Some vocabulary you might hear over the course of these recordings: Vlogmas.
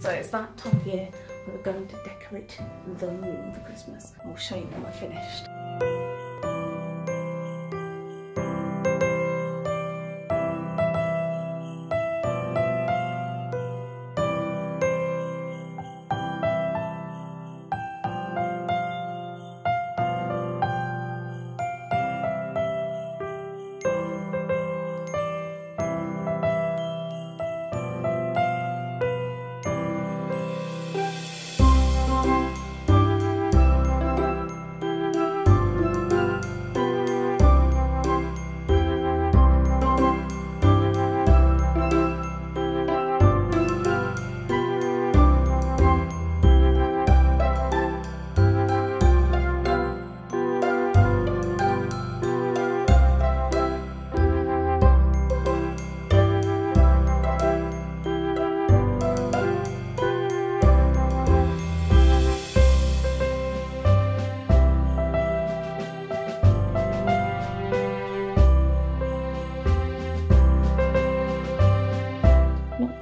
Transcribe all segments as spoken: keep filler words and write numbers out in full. So it's that time of year where we're going to decorate the room for Christmas. I'll show you when we're finished.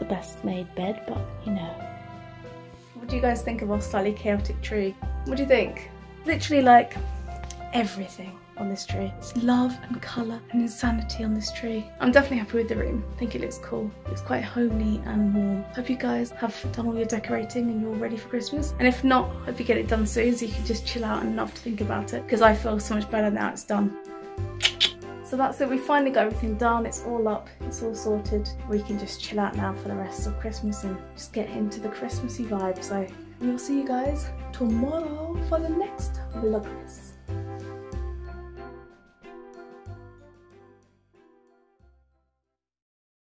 Best made bed, but you know. What do you guys think of our slightly chaotic tree? What do you think? Literally like everything on this tree. It's love and colour and insanity on this tree. I'm definitely happy with the room. I think it looks cool. It's quite homely and warm. Hope you guys have done all your decorating and you're ready for Christmas. And if not, hope you get it done soon so you can just chill out and not have to think about it, because I feel so much better now it's done. So that's it, we finally got everything done, it's all up, it's all sorted. We can just chill out now for the rest of Christmas and just get into the Christmassy vibe. So we'll see you guys tomorrow for the next Vlogmas.